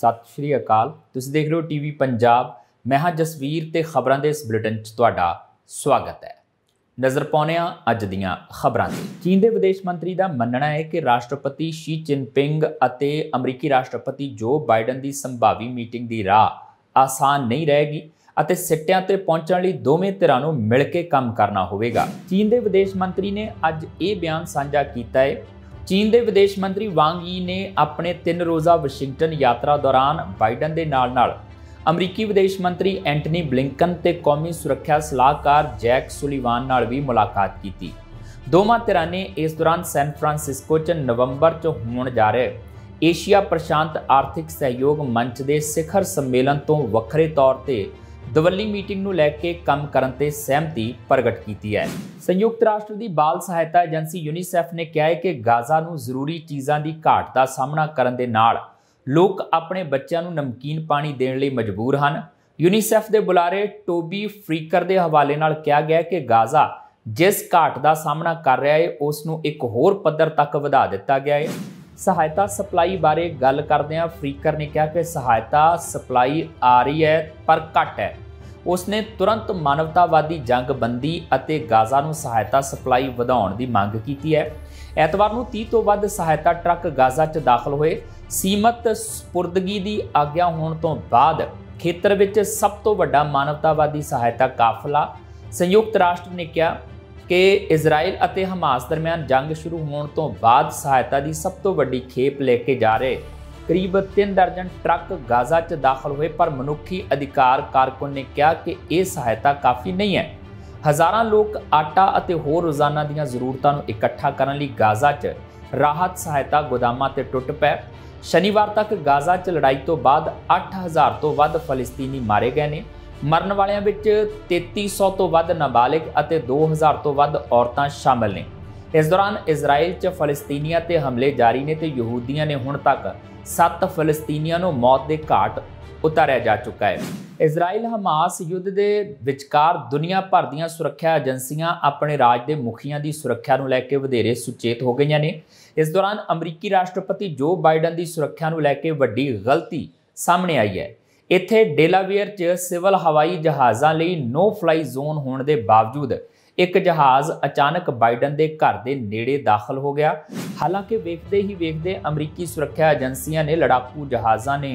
सत श्री अकाल। तुसीं देख रहे हो टीवी पंजाब। मैं हाँ जसवीर ते खबरां दे इस बुलेटिन च तुहाडा स्वागत है। नज़र पाउने आ अज दीआं खबरां। चीन दे विदेश मंत्री दा मनना है कि राष्ट्रपति शी जिनपिंग अते अमरीकी राष्ट्रपति जो बाइडन दी संभावी मीटिंग दी राह आसान नहीं रहेगी ਅਤੇ ਸਿੱਟਿਆਂ ਤੇ ਪਹੁੰਚਣ ਲਈ ਦੋਵੇਂ ਧਿਰਾਂ ਨੂੰ ਮਿਲ ਕੇ ਕੰਮ ਕਰਨਾ ਹੋਵੇਗਾ। ਚੀਨ ਦੇ ਵਿਦੇਸ਼ ਮੰਤਰੀ ਨੇ ਅੱਜ ਇਹ ਬਿਆਨ ਸਾਂਝਾ ਕੀਤਾ ਹੈ। ਚੀਨ ਦੇ ਵਿਦੇਸ਼ ਮੰਤਰੀ ਵਾਂਗ ਯੀ ਨੇ ਆਪਣੇ 3 ਰੋਜ਼ਾ ਵਾਸ਼ਿੰਗਟਨ ਯਾਤਰਾ ਦੌਰਾਨ ਬਾਈਡਨ ਦੇ ਨਾਲ-ਨਾਲ ਅਮਰੀਕੀ ਵਿਦੇਸ਼ ਮੰਤਰੀ ਐਂਟਨੀ ਬਲਿੰਕਨ ਤੇ ਕੌਮੀ ਸੁਰੱਖਿਆ ਸਲਾਹਕਾਰ ਜੈਕ ਸੁਲੀਵਾਨ ਨਾਲ ਵੀ ਮੁਲਾਕਾਤ ਕੀਤੀ। ਦੋਵਾਂ ਧਿਰਾਂ ਨੇ ਇਸ ਦੌਰਾਨ ਸੈਨ ਫਰਾਂਸਿਸਕੋ 'ਚ ਨਵੰਬਰ 'ਚ ਹੋਣ ਜਾ ਰਹੇ ਏਸ਼ੀਆ ਪ੍ਰਸ਼ਾਂਤ ਆਰਥਿਕ ਸਹਿਯੋਗ ਮੰਚ ਦੇ ਸਿਖਰ ਸੰਮੇਲਨ ਤੋਂ ਵੱਖਰੇ ਤੌਰ ਤੇ दवली मीटिंग नूं लैके काम करन ते सहमति प्रगट की है। संयुक्त राष्ट्र की बाल सहायता एजेंसी यूनिसेफ ने कहा है कि गाजा नूं जरूरी चीज़ों की घाट का सामना करन दे नाल लोग अपने बच्चों नूं नमकीन पानी देने लई मजबूर हैं। यूनिसेफ के बुलारे टोबी फ्रीकर के हवाले नाल कहा गया कि गाजा जिस घाट का सामना कर रहा है उसनूं एक होर पद्धर तक वधा दिता गया है। सहायता सप्लाई बारे गल करदे फ्रीकर ने कहा कि सहायता सप्लाई आ रही है पर घट है। उसने तुरंत मानवतावादी जंगबंदी अते गाजा नूं सहायता सप्लाई वधाउण दी मांग की है। एतवार नूं 30 तो वध सहायता ट्रक गाजा च दाखल होए। सीमत सपुर्दगी की आग्या होण तों बाद खेतर विच सब तो वड्डा मानवतावादी सहायता काफिला। संयुक्त राष्ट्र ने कहा कि इजराइल अते हमास दरमियान जंग शुरू होण तों बाद सहायता की सब तो वड्डी खेप लेके जा रहे करीब 3 दर्जन ट्रक गाजा च दाखिल हुए। पर मनुखी अधिकार कारकुन ने कहा कि यह सहायता काफ़ी नहीं है। हज़ारां लोग आटा अते होर रोज़ाना दीयां जरूरतां नूं इकट्ठा करन लई गाजा च राहत सहायता गोदामां ते टुट पए। शनिवार तक गाजा च लड़ाई तो बाद 8000 तो वध फलस्तीनी मारे गए ने। मरण वालियां विच 3300 तो वध नाबालिग अते 2000 तो वध औरतां शामिल ने। इस दौरान इजराइल च फलस्तीनियां ते हमले जारी ने ते यहूदियां ने हुण तक 7 फलस्तीनियां नूं मौत के घाट उतारिया जा चुका है। इजराइल हमास युद्ध के विचकार दुनिया भर दीयां सुरक्षा एजेंसियां अपने राज के मुखियां की सुरक्षा नूं लैके वधेरे सुचेत हो गई ने। इस दौरान अमरीकी राष्ट्रपति जो बाइडन की सुरक्षा नूं लैके वड्डी गलती सामने आई है। इत्थे डेलावेयर च सिविल हवाई जहाज़ों लई नो फ्लाई जोन होने के बावजूद एक जहाज़ अचानक बाइडन के घर के नेड़े दाखिल हो गया। हालांकि वेखते ही वेखते अमरीकी सुरक्षा एजेंसियां ने लड़ाकू जहाज़ों ने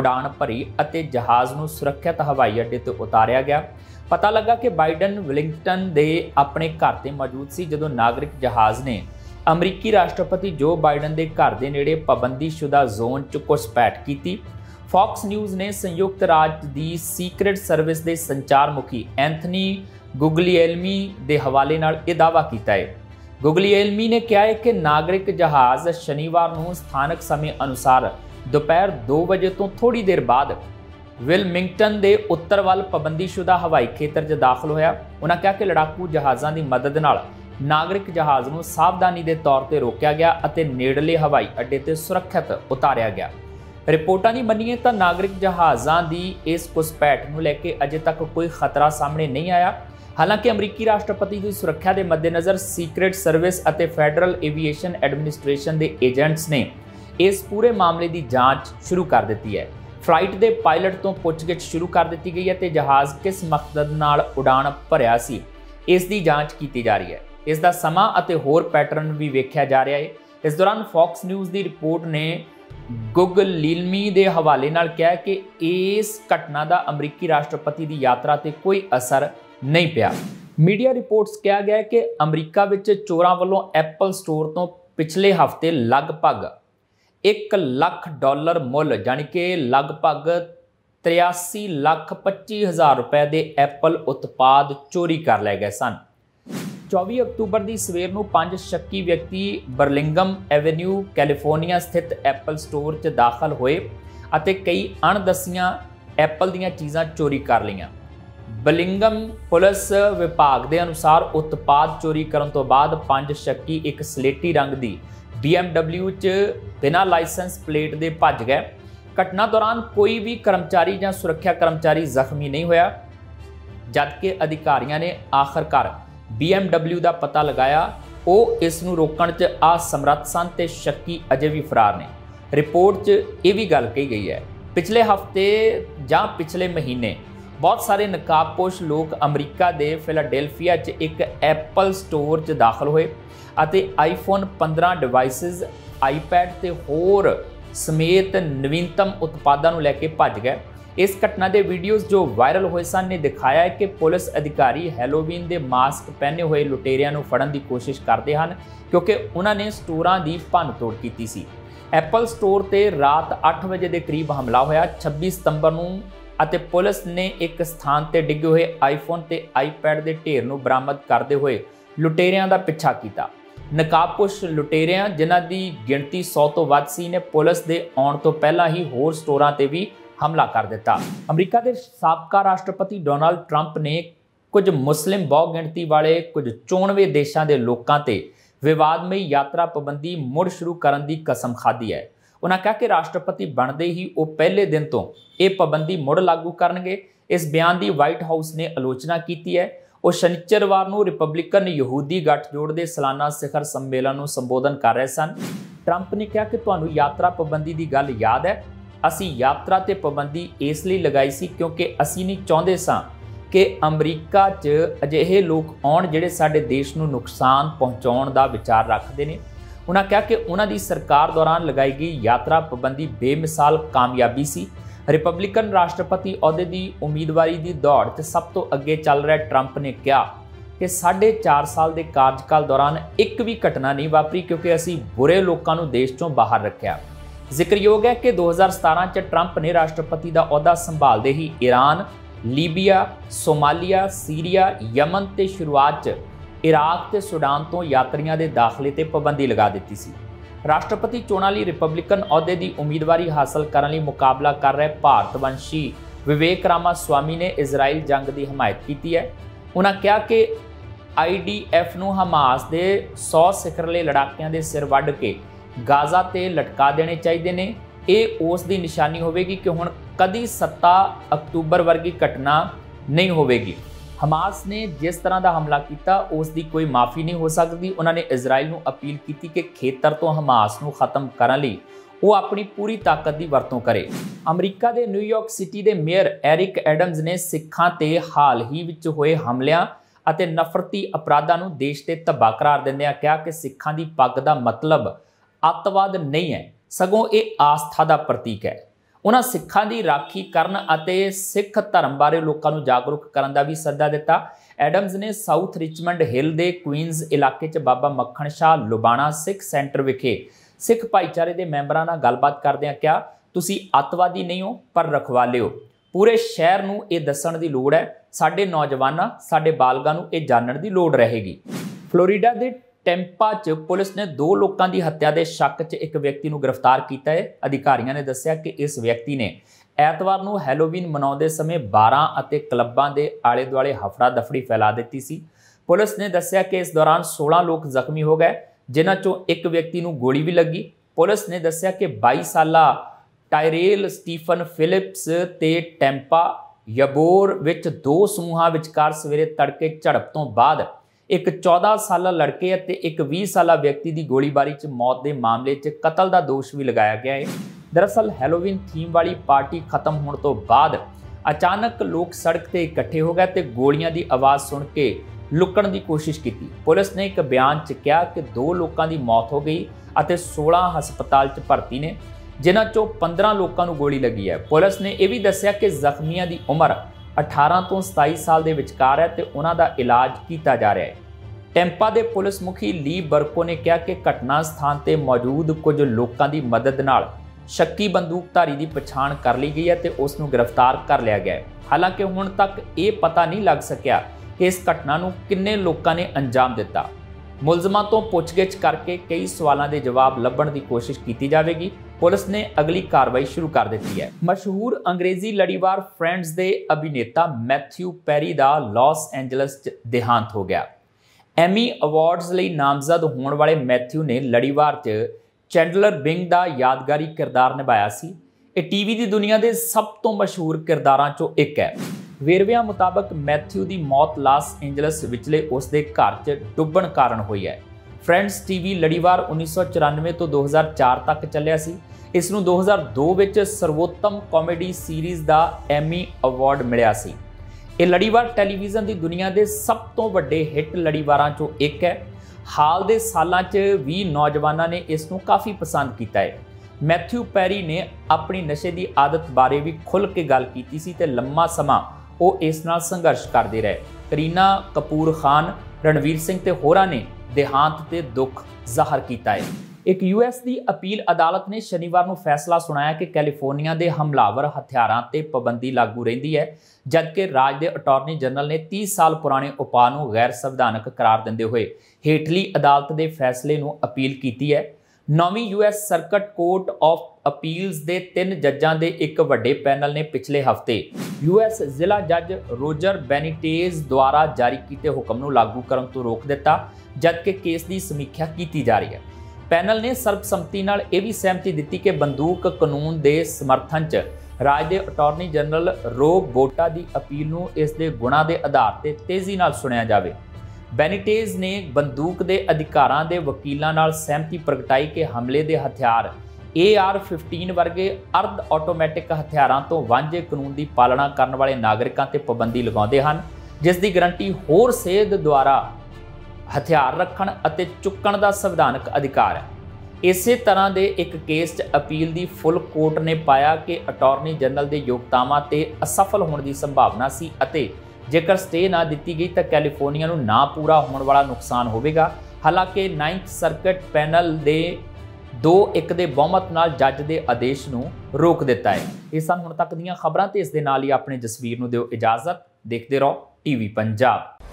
उड़ान भरी और जहाज़ को सुरक्षित हवाई अड्डे पर उतारिया गया। पता लगा कि बाइडन विलिंगटन के अपने घर से मौजूद सी जदों नागरिक जहाज़ ने अमरीकी राष्ट्रपति जो बाइडन के घर के नेड़े पाबंदीशुदा जोन च घुसपैठ की। फॉक्स न्यूज़ ने संयुक्त राज्य की सीक्रेट सर्विस के संचार मुखी एंथनी गुगलियल्मी के हवाले नाल यह दावा किया है। गुगलियल्मी ने कहा है कि नागरिक जहाज़ शनिवार को स्थानक समय अनुसार दोपहर 2 बजे तो थोड़ी देर बाद विलमिंगटन के उत्तर वाल पाबंदीशुदा हवाई खेतर च दाखिल होया। उन्होंने कहा कि लड़ाकू जहाज़ों की मदद नाल नागरिक जहाज़ को सावधानी के तौर पर रोकया गया और नेड़ले हवाई अड्डे पर सुरक्षित उतारिया गया। रिपोर्टां दी मन्नीए तां नागरिक जहाज़ों की इस घुसपैठ को लेकर अजे तक कोई खतरा सामने नहीं आया। हालांकि अमरीकी राष्ट्रपति की सुरक्षा के मद्देनज़र सीक्रेट सर्विस और फैडरल एविएशन एडमिनिस्ट्रेशन के एजेंट्स ने इस पूरे मामले की जांच शुरू कर दी है। फ्लाइट के पायलट तो पूछगिछ शुरू कर दी गई है। जहाज़ किस मकसद नाल उड़ान भरिया सी इसकी जांच की जा रही है। इसका समा और होर पैटर्न भी वेख्या जा रहा है। इस दौरान फॉक्स न्यूज़ की रिपोर्ट ने गुगलियल्मी के हवाले नाल कहा कि इस घटना का अमरीकी राष्ट्रपति की यात्रा पर कोई असर नहीं पिया। मीडिया रिपोर्ट्स कहा गया है कि अमरीका विच चोरां वालों एप्पल स्टोर तो पिछले हफ्ते लगभग $1 लाख मुल जानी कि लगभग 83,25,000 रुपए के एप्पल उत्पाद चोरी कर ले गए सन। 24 अक्तूबर की सवेर में 5 शक्की व्यक्ति बर्लिंगम एवेन्यू कैलिफोर्निया स्थित एप्पल स्टोर च दाखिल होए अते कई अणदसियां एप्पल दीयां चीज़ां चोरी कर लईआं। बर्लिंगम पुलिस विभाग के अनुसार उत्पाद चोरी करने तो बाद 5 शक्की एक स्लेटी रंग की BMW च बिना लाइसेंस प्लेट के भज गए। घटना दौरान कोई भी कर्मचारी या सुरक्षा कर्मचारी जख्मी नहीं होया जबकि अधिकारियों ने आखिरकार BMW का पता लगाया। वो इस नूं रोकण च असमर्थ सन ते शक्की अजे भी फरार ने। रिपोर्ट च यह भी गल कही गई है पिछले हफ्ते या पिछले महीने बहुत सारे नकाबपोश लोग अमरीका के फिलाडेल्फिया च एक एप्पल स्टोर च दाखिल होए अते आईफोन 15 डिवाइसिस आईपैड ते होर समेत नवीनतम उत्पादों को लैके भज गए। इस घटना के वीडियोज़ जो वायरल हुए सन ने दिखाया है कि पुलिस अधिकारी हैलोवीन के मास्क पहने हुए लुटेरिया को फड़न की कोशिश करते हैं क्योंकि उन्होंने स्टोरों की भनतोड़ की सी। एप्पल स्टोर ते रात 8 बजे के करीब हमला होया 26 सितंबर नूं अते पुलिस ने एक स्थान पर डिगे हुए आईफोन ते आईपैड के ढेर को बरामद करते हुए लुटेरिया का पिछा किया। नकाबपोश लुटेरिया जिन्हां दी गिणती 100 तो वध सी ने पुलिस के आने तो पहला ही होर स्टोरां ते भी हमला कर दिता। अमरीका के साबका राष्ट्रपति डोनल्ड ट्रंप ने कुछ मुस्लिम बहुगिणती वाले कुछ चोणवे देशों के लोगों ते विवादमई यात्रा पाबंदी मुड़ शुरू करने की कसम खाधी है। उन्होंने कहा कि राष्ट्रपति बनते ही वो पहले दिन तो ये पाबंदी मुड़ लागू करनगे। इस बयान की वाइट हाउस ने आलोचना की है। वो शनिचरवार को रिपब्लिकन यहूदी गठजोड़ के सालाना शिखर सम्मेलन को संबोधन कर रहे सन। ट्रंप ने कहा कि तुहानू यात्रा पाबंदी की गल याद है, असी यात्रा ते पाबंदी इसलिए लगाई सी क्योंकि असी नहीं चाहते सां कि अमरीका च अजिहे लोग आउण जिहड़े साडे देश नू नुकसान पहुँचाउण दा विचार रखते हैं। उन्होंने कहा कि उन्होंने सरकार दौरान लगाई गई यात्रा पाबंदी बेमिसाल कामयाबी सी। रिपब्लिकन राष्ट्रपति अहुदे की उम्मीदवारी की दौड़ ते सब तो अगे चल रहा ट्रंप ने कहा कि 4.5 साल के कार्यकाल दौरान एक भी घटना नहीं वापरी क्योंकि असी बुरे लोगों को देश चों बाहर रखा। जिक्रयोग है कि 2017 च ट्रंप ने राष्ट्रपति का अहुदा संभालते ही Iran, Libya, Somalia, Syria, Yemen ते शुरुआत इराक ते सूडान तो यात्रियों के दाखिले ते पाबंदी लगा दी सी। राष्ट्रपति चोणां लई रिपब्लिकन अहुदे की उम्मीदवारी हासिल करने लई मुकाबला कर रहे भारतवंशी विवेक रामा स्वामी ने इजराइल जंग की हिमायत की है। उन्होंने कहा कि IDF नूं हमास दे 100 सिखरले लड़ाकियां दे सिर वड्ढ के गाजा ते लटका देने चाहिए ने। यह उस दी निशानी होगी कि हुण कदी 7 अक्तूबर वर्गी घटना नहीं होगी। हमास ने जिस तरह का हमला किया उसकी कोई माफ़ी नहीं हो सकती। उन्होंने इजराइल को अपील की कि खेतर तो हमास को खत्म करने लिए वो अपनी पूरी ताकत की वरतों करे। अमरीका के न्यूयॉर्क सिटी के मेयर एरिक एडम्स ने सिखा ते हाल ही विच होए हमलियां अते नफरती अपराधों को देश के धब्बा करार देंदे कहा कि सिखा की पग का मतलब अतवाद नहीं है सगों ये आस्था का प्रतीक है। उन्होंने सिखों की राखी करन अते सिख धर्म बारे लोगों को जागरूक करने का भी सदा दिता। एडम्स ने साउथ रिचमंड हिल के क्वींस इलाके च बाबा मक्खन शाह लुबाणा सिख सेंटर विखे सिख भाईचारे के मैंबरां नाल गलबात करदे कहा, तुसी अतवादी नहीं हो पर रखवाले हो। पूरे शहर नूं ये दस्सण दी लोड़ है, साडे नौजवानां साडे बालगां नूं ये जानण दी लोड़ रहेगी। फ्लोरिडा के टेंपा च पुलिस ने 2 लोगों की हत्या के शक च एक व्यक्ति को गिरफ्तार किया है। अधिकारियों ने दस्सिया कि इस व्यक्ति ने ऐतवार को हैलोवीन मनाते समय 12 और क्लबां के आले दुआले हफड़ा दफड़ी फैला दी सी। पुलिस ने दस्सिया कि इस दौरान 16 लोग जख्मी हो गए जिन्हां चों एक व्यक्ति को गोली भी लगी। पुलिस ने दस्सिया कि 22 साला टायरल स्टीफन फिलिप्स ते टेंपा यबोर विच 2 समूहों विचकार सवेरे तड़के झड़प तो बाद एक 14 साला लड़के अते एक 20 साला व्यक्ति की गोलीबारी च मौत के मामले च कतल का दोष भी लगाया गया है। दरअसल हैलोवीन थीम वाली पार्टी खत्म होने तो बाद अचानक लोग सड़क पर इकट्ठे हो गए तो गोलियां की आवाज़ सुन के लुकण की कोशिश की। पुलिस ने एक बयान च कहा कि 2 लोगों की मौत हो गई और 16 हस्पताल च भर्ती ने जिन्हां चों 15 लोगों को गोली लगी है। पुलिस ने यह भी दस्सिया कि जख्मियों की उम्र 18 तो 27 साल के विचकार है तो उन्होंने इलाज किया जा रहा है। टेंपा के पुलिस मुखी ली बर्को ने कहा कि घटना स्थान पर मौजूद कुछ लोगों की मदद नाल शक्की बंदूकधारी की पछाण कर ली गई है तो उसनूं गिरफ्तार कर लिया गया है। हालांकि हुण तक ये पता नहीं लग सकिया कि इस घटना को कितने लोगों ने अंजाम दिता। मुलजमां तो पुछगिछ करके कई सवालों के जवाब लभण की कोशिश की जाएगी। पुलिस ने अगली कार्रवाई शुरू कर दी है। मशहूर अंग्रेजी लड़ीवार फ्रेंड्स के अभिनेता मैथ्यू पैरी का लॉस एंजलस देहांत हो गया। एमी अवार्ड्स लिए नामजद होने वाले मैथ्यू ने लड़ीवार चैंडलर बिंग का यादगारी किरदार निभाया सी। टीवी की दुनिया के सब तो मशहूर किरदारों चों एक है। वेरव्या मुताबक मैथ्यू की मौत लॉस एंजलस विचले उसके घर च डुब्बण कारण हुई है। फ्रेंड्स टीवी लड़ीवार 1994 तो 2004 तक चलिया सी। इस नूं 2002 विच सर्वोत्तम कॉमेडी सीरीज़ का एमी अवार्ड मिलिया सी। ये लड़ीवार टैलीविज़न की दुनिया के सब तो वड्डे हिट लड़ीवारां चों एक है। हाल के सालां च भी नौजवानों ने इस नूं काफ़ी पसंद किया है। मैथ्यू पैरी ने अपनी नशे की आदत बारे भी खुल के गल की सी ते लम्मा समा वो इस नाल संघर्ष करते रहे। करीना कपूर खान, रणवीर सिंह ते होरां ने देहांत ते दुख जाहर किया है। एक यूएस की अपील अदालत ने शनिवार को फैसला सुनाया कि कैलीफोर्निया के हमलावर हथियारों पर पाबंदी लागू रही है, जबकि राज्य के अटॉर्नी जनरल ने 30 साल पुराने उपाय को गैर संविधानक करार देते हुए हेठली अदालत के फैसले को अपील की है। नौवीं US circuit court of appeals के 3 जजों के एक वड्डे पैनल ने पिछले हफ्ते यूएस जिला जज रोजर बेनिटेज द्वारा जारी किए हुक्म को लागू करने तो रोक दिता, जबकि केस की समीक्षा की जा रही है। पैनल ने सर्बसम्मति नाल यह भी सहमति दी कि बंदूक कानून के समर्थन च राज्य के अटॉर्नी जनरल रो बोटा की अपील को इसके गुणों के आधार पर तेजी नाल सुनिया जाए। बेनिटेज ने बंदूक के अधिकारों के वकीलों नाल सहमति प्रगटाई कि हमले के हथियार AR-15 वर्गे अर्ध ऑटोमैटिक हथियारों तो वांझे कानून की पालना करने वाले नागरिकों पर पाबंदी लगाते हैं, जिसकी गारंटी होर सेध द्वारा हथियार रखण अते चुकण का संविधानक अधिकार है। इस तरह के एक केस अपील की फुल कोर्ट ने पाया कि अटॉर्नी जनरल के योगतावां ते असफल होने की संभावना सी अते जेकर स्टे ना दी गई तो कैलीफोर्निया नूं ना पूरा होने वाला नुकसान होगा। हालांकि 9th सर्किट पैनल के 2-1 के बहुमत नाल जज के आदेश को रोक दिता है। ये सन हुण तक दीयां खबरां ते इस दे नाल ही अपने जसवीर नूं दिओ इजाजत। देखते रहो टीवी पंजाब।